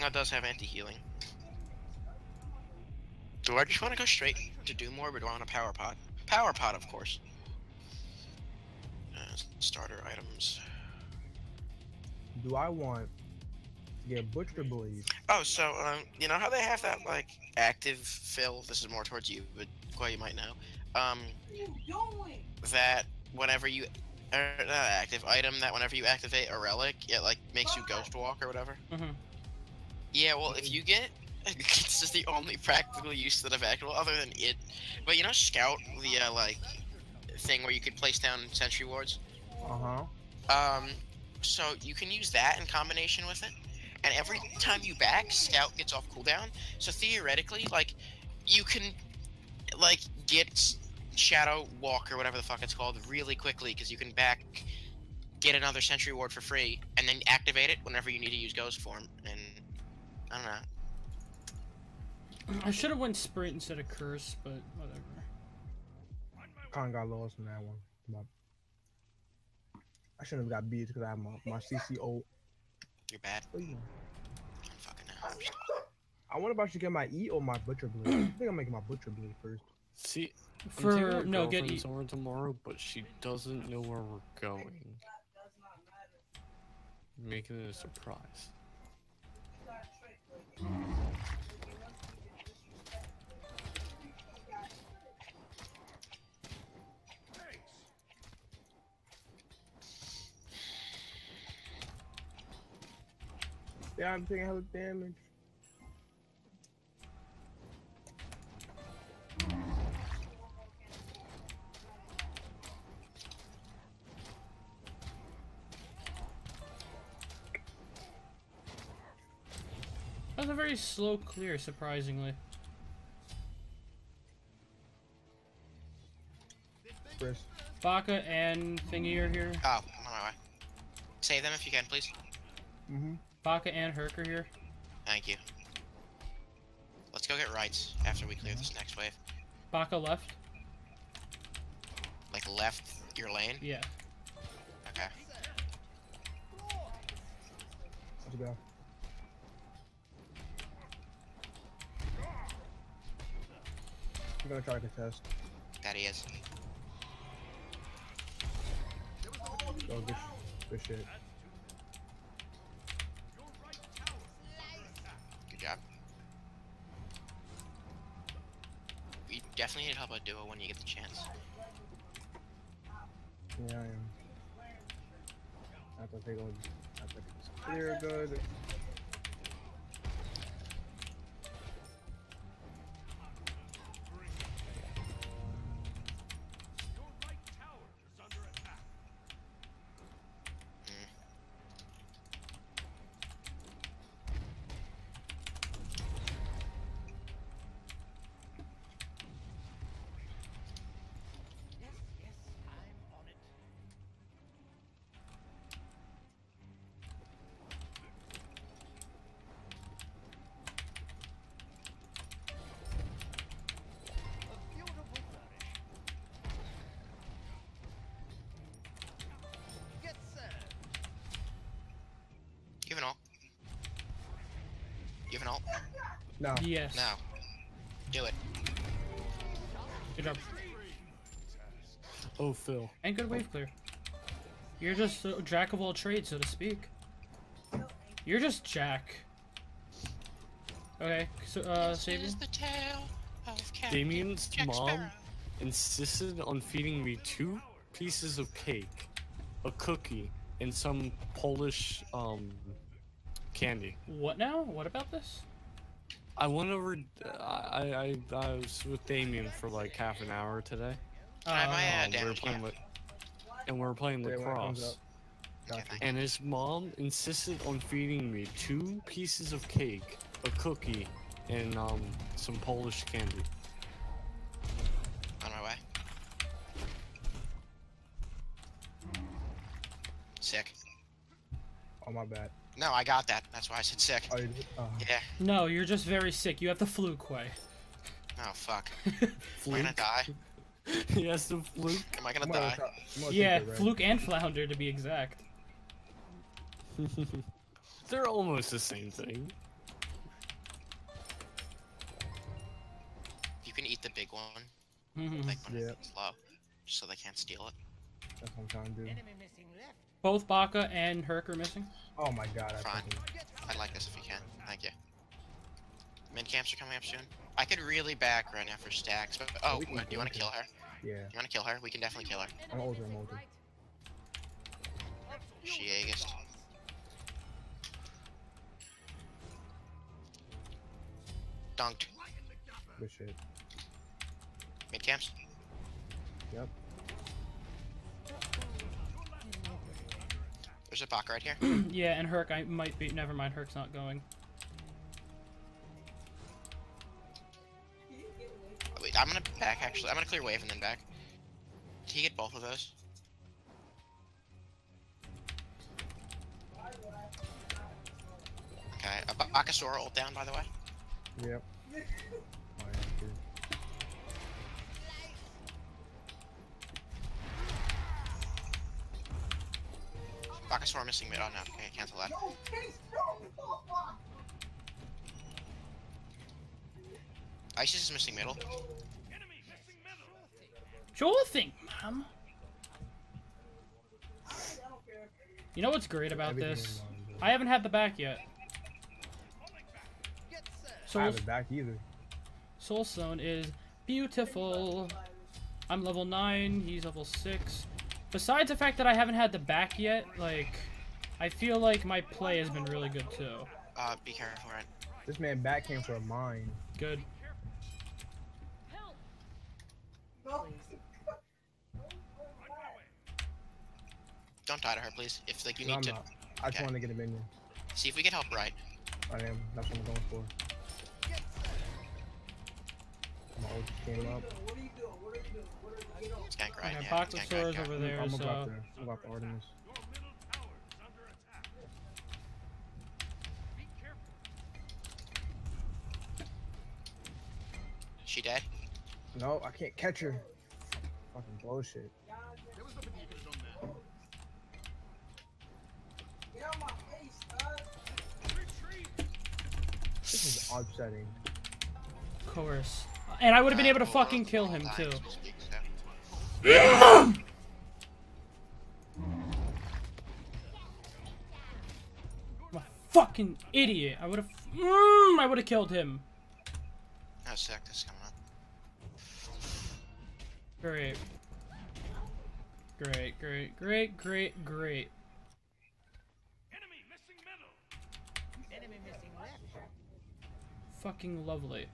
Sangha does have anti-healing. Do I just want to go straight to do more, or do I want a power pod? Power pod, of course. Starter items. Do I want to get Butcher Blade? Oh, so, you know how they have that, like, active fill? This is more towards you, but quite you might know. That whenever you... not active item, that whenever you activate a relic, it, like, makes you ghost walk or whatever. Mm-hmm. Yeah, well, if you get... It's just the only practical use that I've actual other than it. But you know Scout, the, like, thing where you could place down sentry wards? Uh-huh. So you can use that in combination with it. And every time you back, Scout gets off cooldown. So theoretically, like, you can, like, get Shadow Walk or whatever the fuck it's called really quickly, because you can back, get another sentry ward for free, and then activate it whenever you need to use ghost form. And, I don't know. I should have went Sprint instead of Curse, but whatever. Kinda got lost in that one. I shouldn't have got beads because I have my CCO. You're bad. Oh, yeah. I'm fucking out. I wonder if I should get my E or my Butcher Blade. I think I'm making my Butcher Blade first. See, for no get E somewhere tomorrow, but she doesn't know where we're going. Making it a surprise. Yeah, I'm taking hella damage. That was a very slow clear, surprisingly. Chris. Baka and Thingy are here. Oh, I'm on my way. Save them if you can, please. Mm-hmm. Baka and Herc are here. Thank you. Let's go get rights after we clear this next wave. Baka left. Like left your lane? Yeah. Okay. Let's go. I'm gonna try to contest. That he is. Oh, good shit. Definitely need help out duo when you get the chance. Yeah, I am. I have to take a clear good. No. Yes. No. Do it. Good job. Oh, Phil. And good wave clear. You're just a jack of all trades, so to speak. You're just Jack. Okay, so, saving. Damien's mom insisted on feeding me 2 pieces of cake, a cookie, and some Polish, candy. What now? What about this? I went over. I was with Damien for like half an hour today. We were playing lacrosse. And his mom insisted on feeding me 2 pieces of cake, a cookie, and some Polish candy. On my way. Sick. Oh my bad. No, I got that. That's why I said sick. Yeah. No, you're just very sick. You have the fluke way. Oh, fuck. Am I gonna die? He has the fluke. Am I gonna die? Yeah, fluke and flounder to be exact. They're almost the same thing. big one. Like when it's low, just so they can't steal it. That's what I'm trying to do. Both Baka and Herc are missing. Oh my god. I'd like this if you can. Thank you. Mid camps are coming up soon. I could really back right now for stacks, but oh, do you want to kill her? Yeah. You want to kill her? We can definitely kill her. I'm older, She Aegis. Dunked. Good shit. Mid camps? Yep. There's a Baka right here. Yeah, and Herc, I might be. Never mind, Herc's not going. Wait, I'm gonna back actually. I'm gonna clear wave and then back. Did he get both of those? Okay, a Bakasura ult down, by the way. Yep. Bakasura missing mid. Oh no, okay, cancel that. Isis is missing middle. Sure thing, mom. You know what's great about this? I haven't had the back yet. Soul... I haven't back either. Soulstone is beautiful. I'm level 9, he's level 6. Besides the fact that I haven't had the back yet, like, I feel like my play has been really good too. Be careful, right? This man back came for a mine. Good. Help. Don't die to her, please. If like you need to. I just want to get a minion. See if we can help right. I am. That's what I'm going for. My ult came up. Skank right, yeah. Bakasura's over there, so... I'm about the Artemis. She dead? No, I can't catch her. Fucking bullshit. This is upsetting. Of course. And I would have been able to fucking kill him too. Yeah. I'm a fucking idiot. I would have. I would have killed him. No sec, this coming up. Great. Great, great, great, great, great. Enemy missing middle. Enemy missing left. Fucking lovely.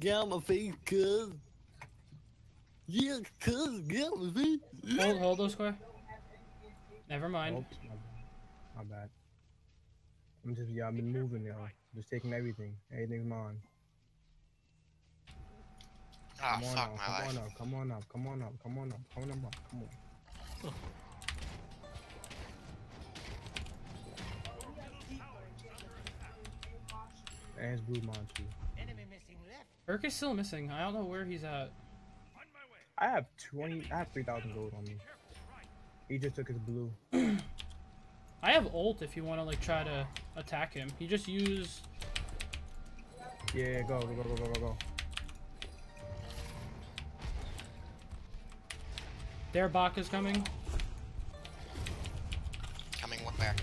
Get out my face, cuz. Yeah, cuz, get out my face. Hold those square. Never mind. Oops, my bad. I'm just, yeah, I've been moving, y'all. Just taking everything. Everything's mine. Ah, oh, fuck my life. Come on up, come on up, come on up, come on up, come on up, come on. And his blue mine, too. Herc is still missing. I don't know where he's at. I have 3,000 gold on me. He just took his blue. I have ult if you want to like try to attack him. He just used... Yeah, go. Their Baka's coming. Coming where?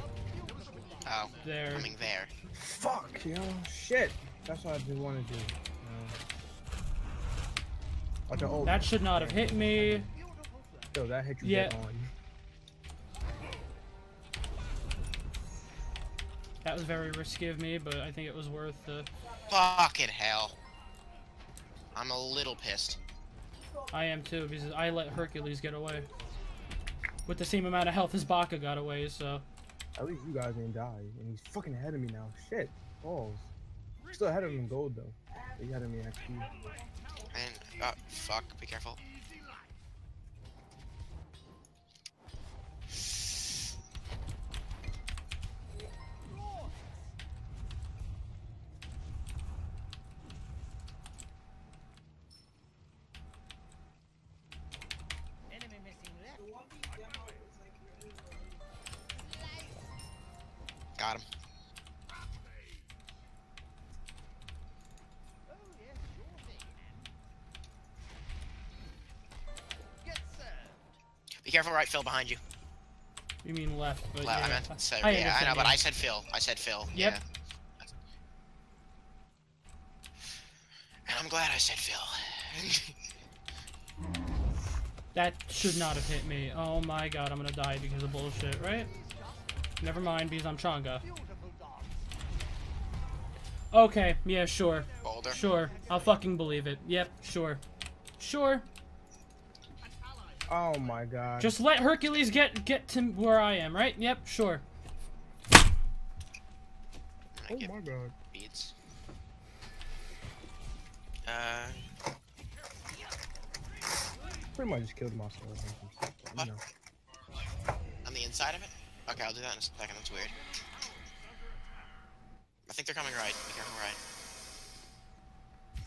Oh, there. Coming there. Fuck, yo. Shit. That's what I didn't want to do. That should not have hit me. Yo, that hit you dead on. That was very risky of me, but I think it was worth the... Fucking hell. I'm a little pissed. I am too, because I let Hercules get away. With the same amount of health as Baka got away, so... At least you guys didn't die, and he's fucking ahead of me now. Shit, balls. Still ahead of him in gold, though. He's ahead of me in XP. And, fuck, be careful. Got him. Be careful, right, Phil, behind you. You mean left, but left, yeah. I meant, so, I yeah, I know, but I said Phil. I said Phil. Yep. Yeah. And I'm glad I said Phil. That should not have hit me. Oh my god, I'm gonna die because of bullshit, right? Never mind, because I'm Changa. Okay, yeah, sure. Boulder. Sure, I'll fucking believe it. Yep, sure. Sure. Oh my god. Just let Hercules get to where I am, right? Yep, sure. Oh my god. Beats. Pretty much just killed myself. What? You know. On the inside of it? Okay, I'll do that in a second. That's weird. I think they're coming right. Be careful right.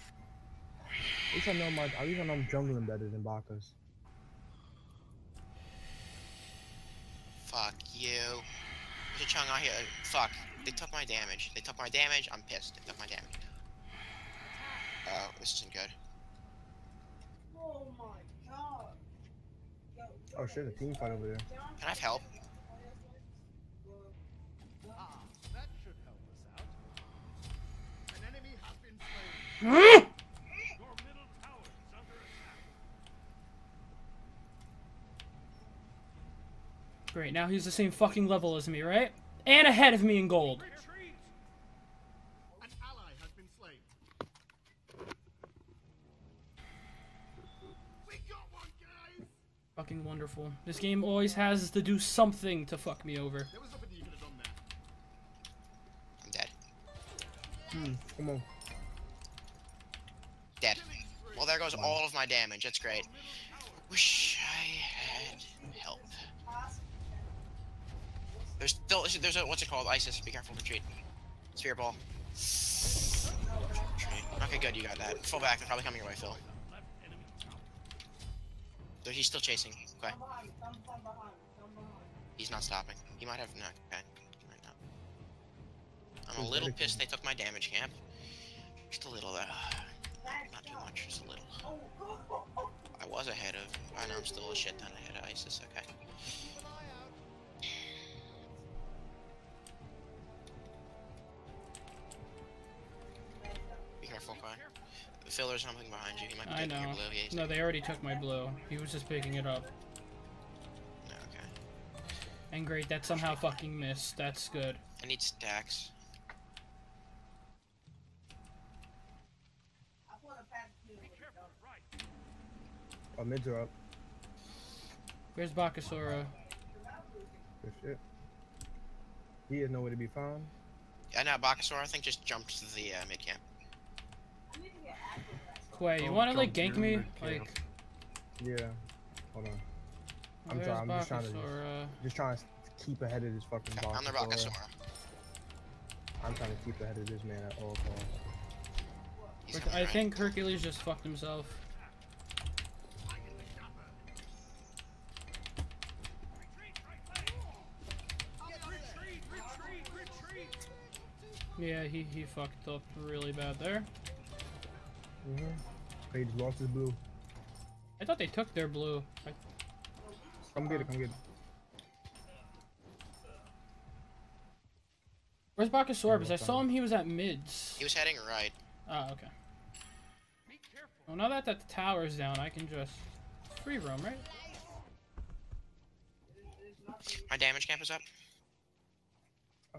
At least I know my. At least I know I'm jungling better than Bakas. Fuck you. There's a Chang'e here. Fuck. They took my damage. They took my damage. I'm pissed. They took my damage. Oh, this isn't good. Oh my. Oh shit, a team fight over there. Can I have help? That should help us out. An enemy has been slain. Your middle tower is under attack. Great, now he's the same fucking level as me, right? And ahead of me in gold. Retreat. An ally has been slain. We got one, guys. Fucking wonderful. This game always has to do something to fuck me over. I'm dead. Hmm, come on. Dead. Well, there goes all of my damage. That's great. Wish I had help. There's still, there's a, what's it called? Isis. Be careful, retreat. Spear ball. Okay, good, you got that. Full back, they're probably coming your way, Phil. He's still chasing. Okay. He's not stopping. He might have no. Okay. I'm a little pissed they took my damage camp. Just a little, not too much. Just a little. I was ahead of. I know I'm still a shit ton ahead of Isis. Okay. Be careful, okay? Phil, there's something behind you. He might be taking your blue. Yeah, no, they already took my blue. He was just picking it up. Okay. And great, that somehow fucking missed. That's good. I need stacks. Oh, mids are up. Where's Bakasura? Good shit. He is nowhere to be found. Yeah, no, Bakasura, I think, just jumped to the mid camp. Wait, you wanna like gank me? Like... Yeah. Hold on. I'm sorry, I'm just trying to... Just trying to keep ahead of this fucking Bakasura. I'm the Bakasura. I'm trying to keep ahead of this man at all costs. I think Hercules just fucked himself. Yeah, he fucked up really bad there. Mm-hmm. They just lost his blue. I thought they took their blue. Come get it, come get it. Where's Bakasura? Because I saw him, he was at mids. He was heading right. Oh, okay. Be careful. Well, now that the tower's down, I can just free roam, right? My damage camp is up.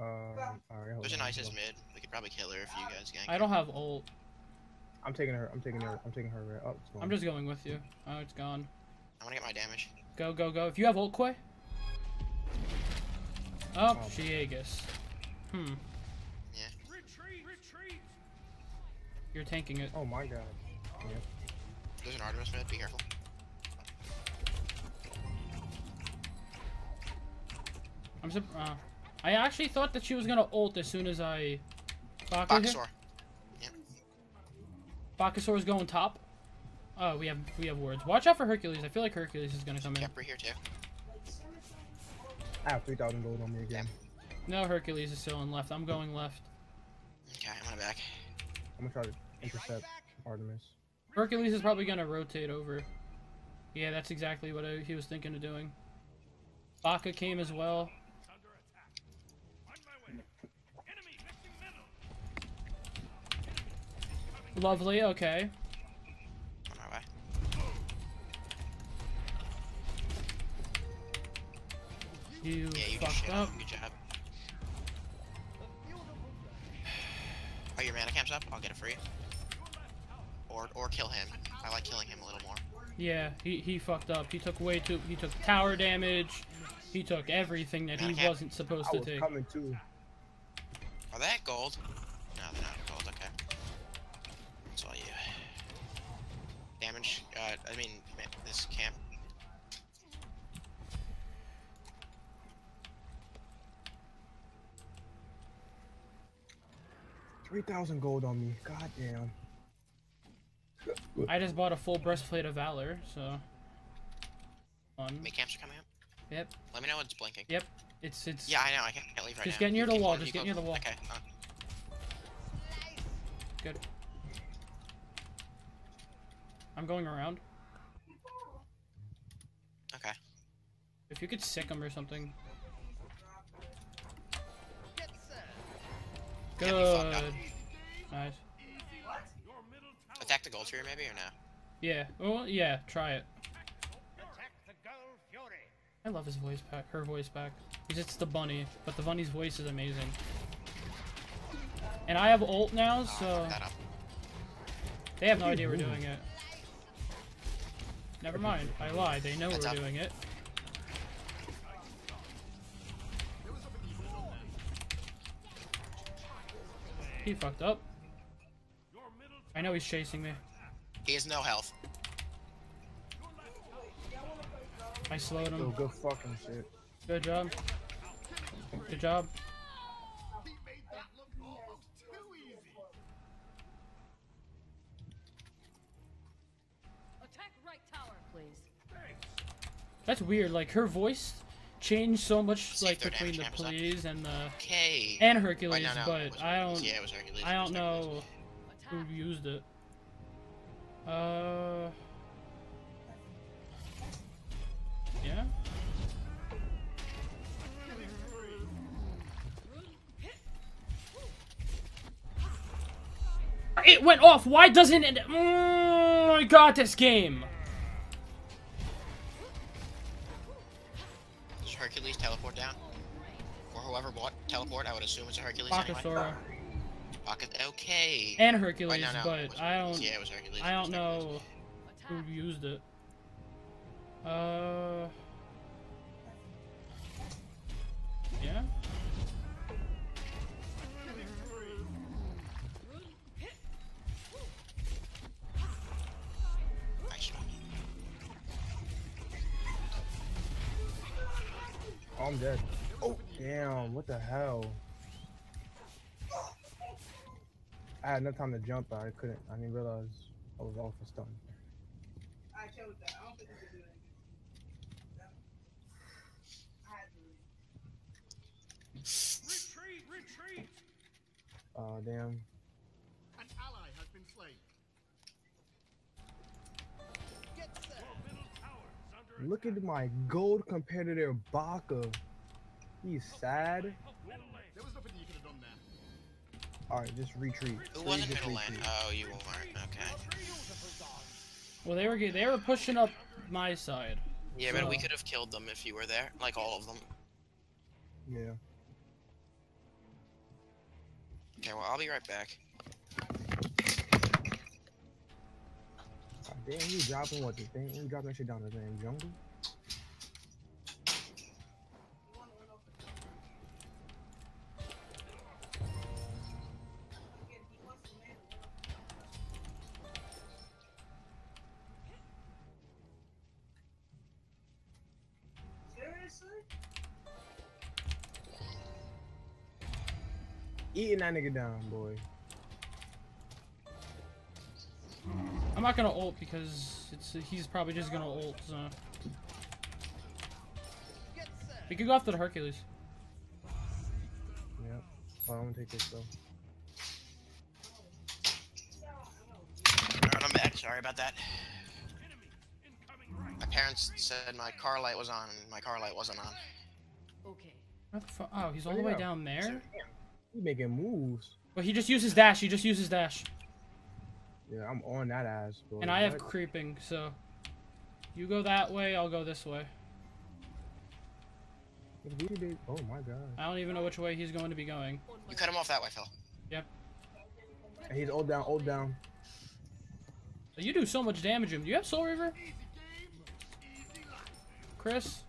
Alright. There's an Isis mid. We could probably kill her if you guys gank. I don't have ult. I'm taking her. I'm taking her. I'm taking her. Oh, it's gone. I'm just going with you. Oh, it's gone. I want to get my damage. Go, go, go. If you have ult, Koi. Oh, Shiegus. Hmm. Yeah. Retreat, retreat. You're tanking it. Oh my god. Yeah. There's an Artemis mid. Be careful. I'm surprised. I actually thought that she was gonna ult as soon as I. Bakasura. Bakasaur's going top. Oh, we have wards. Watch out for Hercules. I feel like Hercules is gonna come in. We're here too. I have 3,000 gold on me again. No, Hercules is still on left. I'm going left. Okay, I'm gonna back. I'm gonna try to intercept Artemis. Hercules is probably gonna rotate over. Yeah, that's exactly what he was thinking of doing. Baka came as well. Lovely, okay. On our way. You fucked up. Good job. Oh, your mana camp's up? I'll get it for you. Or kill him. I like killing him a little more. Yeah, he fucked up. He took way too. He took tower damage. He took everything that he wasn't supposed to take. Coming too. Are they at gold? No, they're not at gold. Okay. That's all you. Damage. I mean, this camp. $3,000 gold on me. Goddamn. I just bought a full breastplate of valor, so. Fun. My camps are coming up. Yep. Let me know when it's blinking. Yep. It's. Yeah, I know. I can't leave right now. Just get near the wall. Just get near the wall. Okay. Good. I'm going around. Okay. If you could sick him or something. Good. Nice. Attack the Gold Fury maybe or no? Yeah. Well, yeah. Try it. Attack the Gold Fury. I love his voice pack. Her voice pack. Because it's the bunny, but the bunny's voice is amazing. And I have ult now, so they have no idea we're doing it. Never mind. I lied. They know we're doing it. He fucked up. I know he's chasing me. He has no health. I slowed him. Oh, good fucking shit. Good job. Good job. He made that look almost too easy. Attack right tower, please. Thanks. That's weird. Like her voice changed so much, like between the please and the and Hercules, but I don't. Yeah, it was Hercules. I don't know. Who used it? Yeah. It went off. Why doesn't it? Oh, I got this game. Does Hercules teleport down? Or whoever bought teleport, I would assume it's a Hercules. Bakasura. Anyway. Okay. And Hercules, no, but I don't. Yeah, it was Hercules. I don't know who used it. Yeah. Oh, I'm dead. Oh, damn! What the hell? I had no time to jump, but I couldn't. I didn't realize I was off a stun. I chose that. I don't think you could do that. Retreat! Retreat! Oh, damn. An ally has been slain. Get set. Look at my gold compared to their Baka. He's sad. There was nothing you could have done there. Alright, just retreat. Who wasn't middle lane? Oh, you weren't. Okay. Well, they were pushing up my side. Yeah, so. But we could have killed them if you were there. Like, all of them. Yeah. Okay, well, I'll be right back. Damn, you dropping what? The thing? You dropping that shit down the damn jungle? Eating that nigga down, boy. I'm not gonna ult because he's probably just gonna ult, so. We could go after the Hercules. Yep. Well, I'm gonna take this, though. Alright, I'm back. Sorry about that. My parents said my car light was on, and my car light wasn't on. Okay. What the fuck? Oh, he's all the way down there? He's making moves. But he just uses dash. He just uses dash. Yeah, I'm on that ass, bro. And I have creeping, so... You go that way, I'll go this way. Oh my god. I don't even know which way he's going to be going. You cut him off that way, Phil. Yep. And he's old down, old down. So you do so much damage to him. Do you have Soul Reaver? Chris?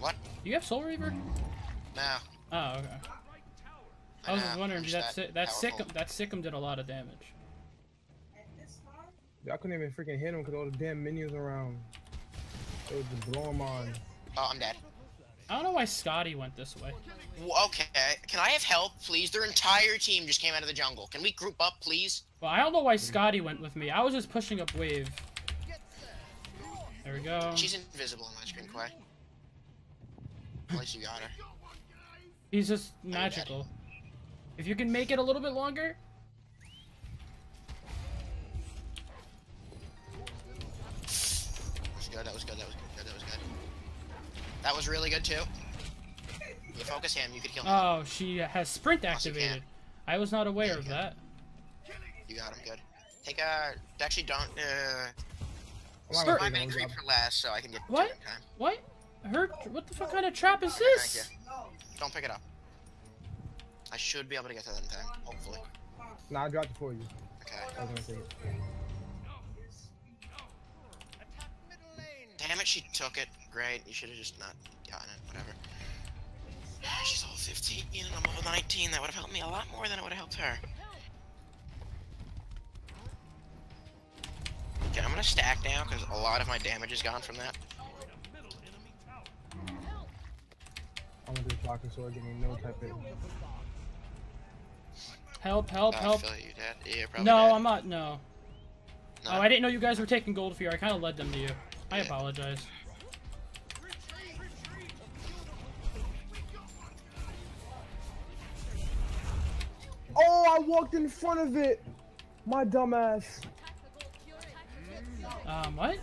What? Do you have Soul Reaver? No. Oh, okay. I was just wondering, that Sikkim did a lot of damage. I couldn't even freaking hit him because all the damn minions around. It was just blow him on. Oh, I'm dead. I don't know why Scotty went this way. Okay, can I have help, please? Their entire team just came out of the jungle. Can we group up, please? Well, I don't know why Scotty went with me. I was just pushing up wave. There we go. She's invisible on my screen, Quay. At least you got her. He's just magical. If you can make it a little bit longer. That was really good too. You focus him, you could kill him. Oh, she has sprint activated. I was not aware of that. You got him good. Take a... Actually, don't... I'm gonna creep her last so I can get... What? What? Her... What the fuck kind of trap is this? Don't pick it up. I should be able to get to that in time, hopefully. Nah, I dropped it for you. Okay. Damn it, she took it. Great, you should have just not gotten it, whatever. She's level 15 and I'm level 19. That would have helped me a lot more than it would have helped her. Okay, I'm gonna stack now because a lot of my damage is gone from that. I'm gonna do a blocking sword, give me no type of... Help, help, help. Phil, you dead? Yeah, you're probably dead. I'm not, no. Oh, I didn't know you guys were taking Gold Fury. I kind of led them to you. I apologize. Oh, I walked in front of it! My dumbass. What?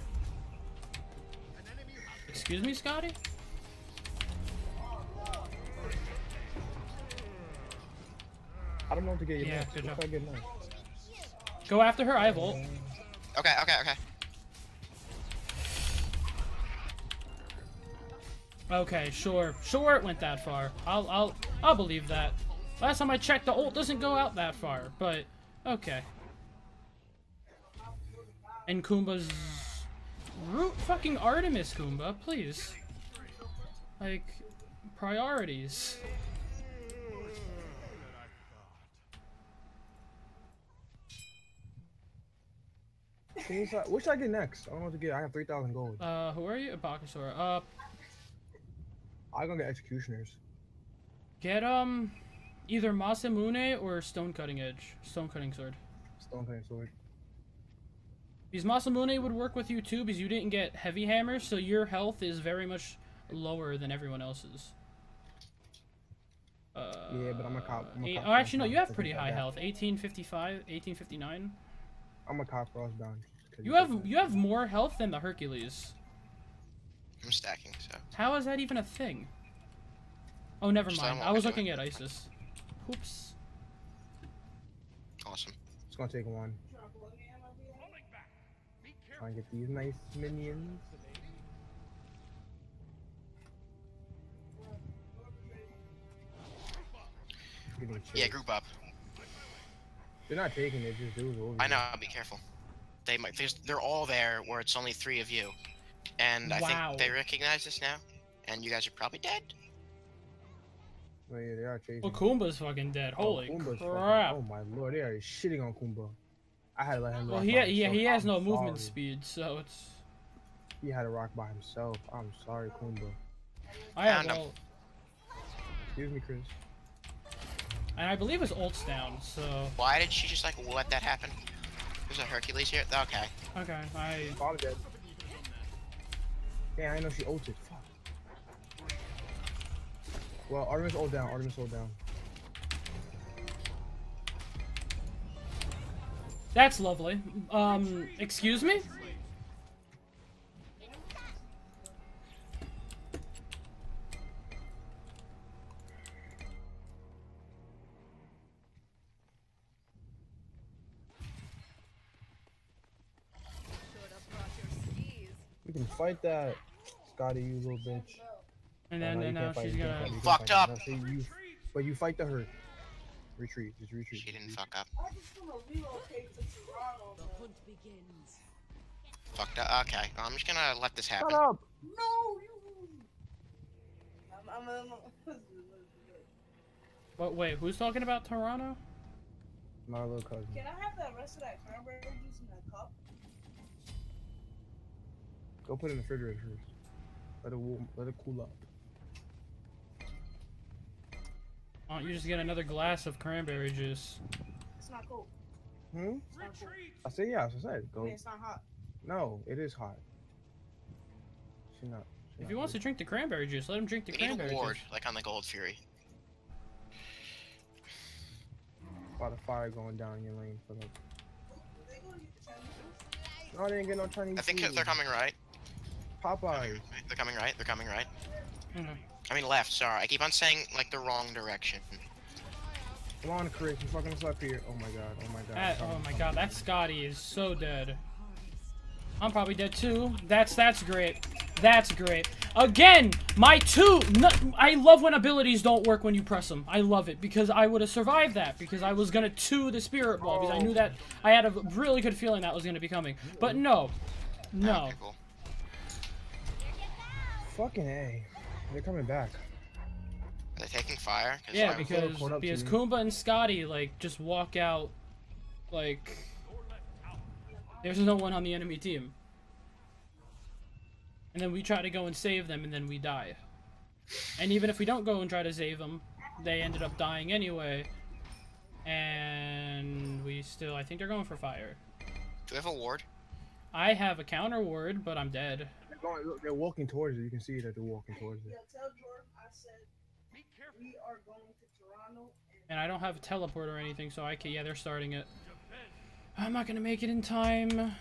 Excuse me, Scotty? I don't know what to get you. Yeah, good job. Go after her, I have ult. Okay, okay. Okay, sure it went that far. I'll believe that. Last time I checked, the ult doesn't go out that far, but okay. And Kumba's root fucking Artemis, Kumba, please. Like, priorities. What should I get next? I don't know what to get. I have 3,000 gold. Who are you? Bakasura. I'm gonna get Executioner's. Get, either Masamune or Stone Cutting Edge. Stone Cutting Sword. Stone Cutting Sword. Because Masamune would work with you too, because you didn't get Heavy Hammer, so your health is very much lower than everyone else's. Yeah, but I'm a cop. Oh, actually, no, you have pretty high health. 1855, 1859. I'm a cop Frostbound. You have more health than the Hercules. I'm stacking, so... How is that even a thing? Oh, never mind. I was looking at Isis. Oops. Awesome. It's gonna take one. Trying to get these nice minions. Yeah, group up. They're not taking it, just do it over. I know, be careful. They might... They're all there where it's only three of you. And I think they recognize this now, and you guys are probably dead. Oh, yeah, they are chasing. Well, Kumba's fucking dead. Holy crap! Oh my lord, they are shitting on Kumba. I had to let him. Well, he has no movement speed, so it's. He had to rock by himself. I'm sorry, Kumba. I have ult. Excuse me, Chris. And I believe his ult's down, so. Why did she just like let that happen? There's a Hercules here. Okay. Okay, I. Probably dead. Yeah, I know she ulted. Fuck. Well, Artemis ult down. Artemis ult down. That's lovely. Excuse me? can fight that, Scotty, you little bitch. And then now she's gonna fucked up. Now, but you fight the hurt. Retreat, just retreat. She didn't fuck up. Fucked up. Okay, well, I'm just gonna let this happen. Shut up! No, you. But wait, who's talking about Toronto? My little cousin. Can I have the rest of that cranberry juice in that cup? Go put it in the refrigerator first. Let it cool up. Why don't you just get another glass of cranberry juice? It's not cool. Hmm? It's not cool. I said, yeah, I said, go. I mean, it's not hot. No, it is hot. She's not. If he wants to drink the cranberry juice, let him drink the cranberry juice. Like on the Gold Fury. By the fire going down your lane for them. No, they didn't get no Chinese. I think they're coming right. Popeye. They're coming right. They're coming right. Mm-hmm. I mean left. Sorry, I keep on saying like the wrong direction. Come on, Chris. You fucking us up here. Oh my god. Oh my god. Oh my god. That Scotty is so dead. I'm probably dead too. That's great. That's great. Again, my two. No, I love when abilities don't work when you press them. I love it because I would have survived that because I was gonna two the spirit ball because I knew that I had a really good feeling that was gonna be coming. But no, no. Fucking A. They're coming back. Are they taking fire? Yeah, because Kumba and Scotty like just walk out like there's no one on the enemy team. And then we try to go and save them, and then we die. And even if we don't go and try to save them, they ended up dying anyway. And we still... I think they're going for fire. Do we have a ward? I have a counter ward, but I'm dead. They're walking towards it. You can see that they're walking towards it. Yeah, tell Jordan I said we are going to Toronto. And I don't have a teleport or anything, so I can... Yeah, they're starting it. I'm not going to make it in time.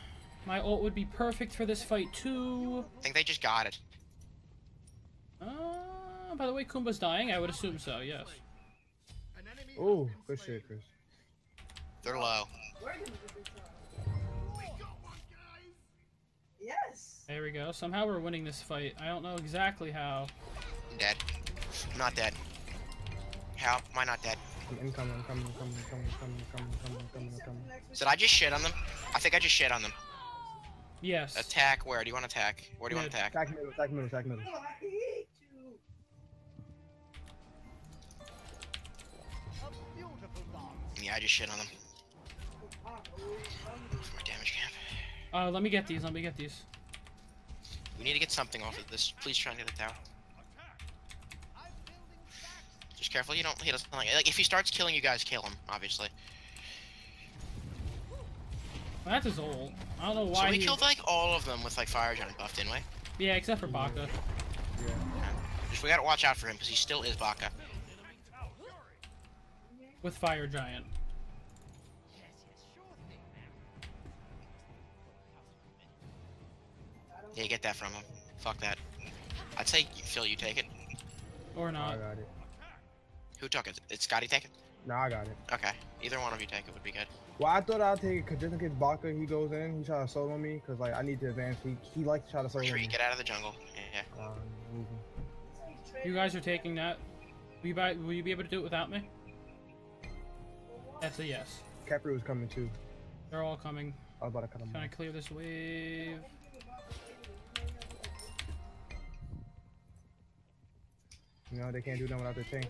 My ult would be perfect for this fight, too. I think they just got it. By the way, Kumba's dying. I would assume so, yes. Oh, good shit, Chris. They're low. Yes. There we go. Somehow we're winning this fight. I don't know exactly how. I'm dead. I'm not dead. How? Am I not dead? I'm coming. Did I just shit on them? I think I just shit on them. Yes. Attack where? Do you want to attack? Where do you want to attack? Attack middle. Oh, I hate you. A beautiful bomb. Yeah, I just shit on them. That's my damage camp. Let me get these. We need to get something off of this. Please try and get it down. Just careful, you don't hit us. Like, if he starts killing you guys, kill him, obviously. Well, that's his ult. I don't know why. So we killed like all of them with like Fire Giant buff, didn't we? Yeah, except for Baka. Yeah. Just we gotta watch out for him because he still is Baka. With Fire Giant. Yeah, you get that from him. Fuck that. I'd say Phil, you take it. Or not. I got it. Who took it? Did Scotty take it? No, I got it. Okay. Either one of you take it would be good. Well, I thought I'd take it because just in case Baka, he goes in, he tries to solo me because like I need to advance. He likes to try to solo me. Get out of the jungle. Yeah. You guys are taking that. Will you be able to do it without me? That's a yes. Capri was coming too. They're all coming. I was about to cut them. Trying to clear this wave. No, they can't do nothing without their tank.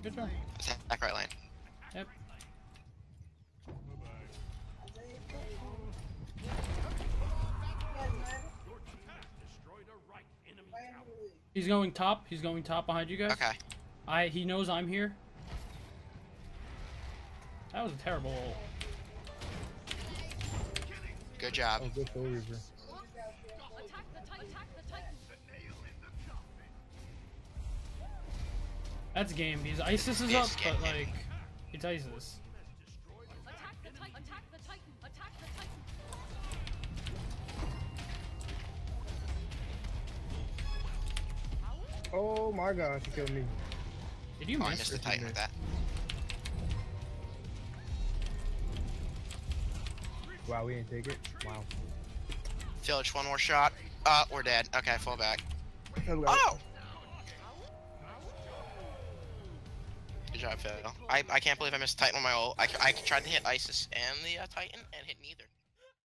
Good job. Attack right lane. Yep. He's going top. He's going top behind you guys. Okay. He knows I'm here. That was a terrible ult. Good job. Oh, good Soul Reaver. Attack the Titan. That's game because Isis is up, but like it's Isis. Attack the Titan. Oh my god, he killed me. Did you miss the Titan with that? Wow, we didn't take it. Wow. Phil, just one more shot. We're dead. Okay, fall back. Oh! Good job, Phil. I can't believe I missed Titan on my ult. I tried to hit Isis and the Titan and hit neither.